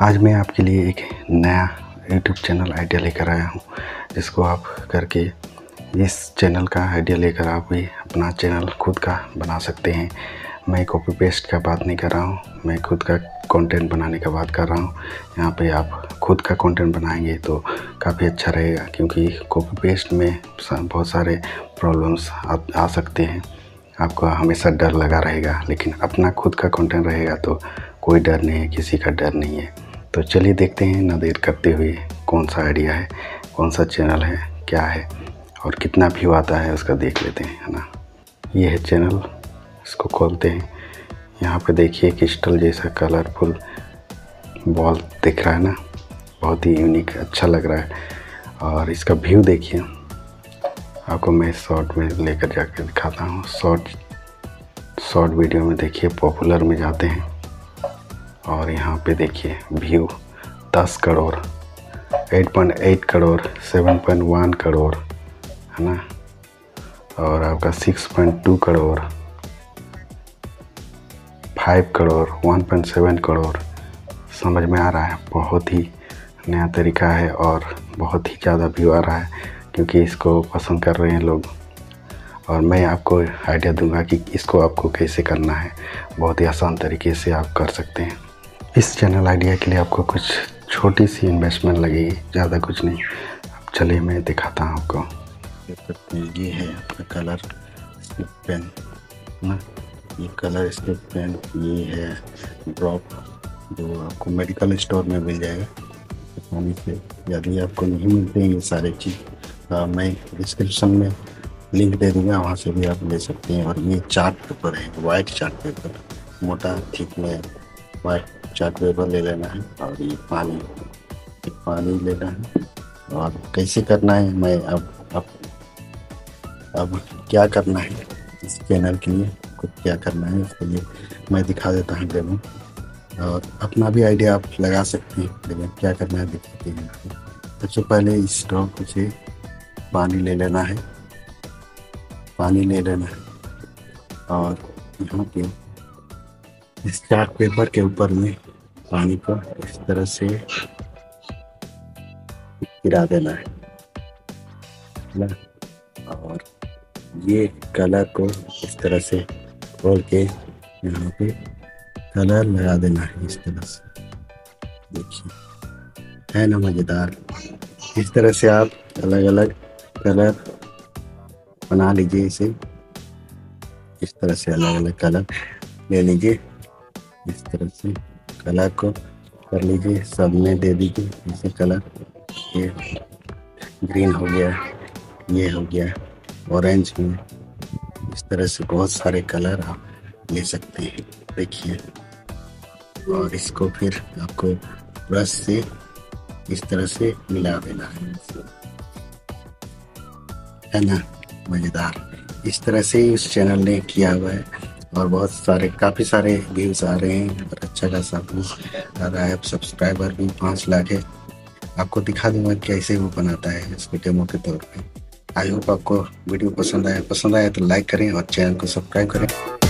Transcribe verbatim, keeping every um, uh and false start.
आज मैं आपके लिए एक नया यूट्यूब चैनल आइडिया लेकर आया हूं, जिसको आप करके इस चैनल का आइडिया लेकर आप भी अपना चैनल खुद का बना सकते हैं। मैं कॉपी पेस्ट का बात नहीं कर रहा हूं, मैं खुद का कंटेंट बनाने का बात कर रहा हूं। यहां पे आप खुद का कंटेंट बनाएंगे तो काफ़ी अच्छा रहेगा, क्योंकि कॉपी पेस्ट में बहुत सारे प्रॉब्लम्स आ, आ सकते हैं। आपको हमेशा डर लगा रहेगा, लेकिन अपना खुद का कंटेंट रहेगा तो कोई डर नहीं है, किसी का डर नहीं है। तो चलिए देखते हैं, ना देर करते हुए, कौन सा आइडिया है, कौन सा चैनल है, क्या है और कितना व्यू आता है उसका देख लेते हैं, है ना। ये है चैनल, इसको खोलते हैं। यहाँ पे देखिए क्रिस्टल जैसा कलरफुल बॉल दिख रहा है ना, बहुत ही यूनिक अच्छा लग रहा है। और इसका व्यू देखिए, आपको मैं शॉर्ट में लेकर जाकर दिखाता हूँ। शॉर्ट शॉर्ट वीडियो में देखिए पॉपुलर में जाते हैं और यहाँ पे देखिए व्यू दस करोड़, आठ पॉइंट आठ करोड़, सात पॉइंट एक करोड़, है ना। और आपका छह पॉइंट दो करोड़, पाँच करोड़, एक पॉइंट सात करोड़। समझ में आ रहा है, बहुत ही नया तरीका है और बहुत ही ज़्यादा व्यू आ रहा है, क्योंकि इसको पसंद कर रहे हैं लोग। और मैं आपको आइडिया दूंगा कि इसको आपको कैसे करना है, बहुत ही आसान तरीके से आप कर सकते हैं। इस चैनल आइडिया के लिए आपको कुछ छोटी सी इन्वेस्टमेंट लगेगी, ज़्यादा कुछ नहीं। अब चलिए मैं दिखाता हूँ आपको। ये है आपका कलर स्केच पेन ना, ये कलर स्केच पेन, ये है ड्रॉप, जो आपको मेडिकल स्टोर में मिल जाएगा आसानी से। यदि आपको नहीं मिलते हैं ये सारे चीज़, मैं डिस्क्रिप्शन में लिंक दे दूंगा, वहाँ से भी आप ले सकते हैं। और ये चार्ट पेपर है, वाइट चार्ट पेपर, मोटा ठीक में वाइट चार्ट पेपर ले लेना है। और ये पानी पानी लेना है। और कैसे करना है, मैं अब अब अब क्या करना है इस चैनल के लिए, कुछ क्या करना है इसके लिए मैं दिखा देता हूँ डेमो। और अपना भी आइडिया आप लगा सकते हैं, लेकिन क्या करना है दिखाते हैं। सबसे पहले इस ड्रॉप से पानी ले लेना है, पानी ले लेना है। और यहाँ पे इस चार्ट पेपर के ऊपर में पानी को इस तरह से गिरा देना है। और ये कलर को इस तरह से खोल के यहाँ पे कलर लगा देना है, इस तरह से। देखिए, है ना मज़ेदार। इस तरह से आप अलग अलग कलर बना लीजिए, इसे इस तरह से अलग अलग कलर ले लीजिए, इस तरह से कलर को कर लीजिए, सब में दे दीजिए। जैसे कलर ये ग्रीन हो गया, ये हो गया ऑरेंज में, इस तरह से बहुत सारे कलर आप ले सकते हैं, देखिए। और इसको फिर आपको ब्रश से इस तरह से मिला देना है, है ना, मज़ेदार। इस तरह से इस चैनल ने किया हुआ है और बहुत सारे काफ़ी सारे व्यूज़ आ रहे हैं और अच्छा खासा व्यूज आ रहा है। सब्सक्राइबर भी पाँच लाख है। आपको दिखा दूंगा कैसे वो बनाता है, इसके डेमो के तौर पे। आई होप आपको वीडियो पसंद आया, पसंद आया तो लाइक करें और चैनल को सब्सक्राइब करें।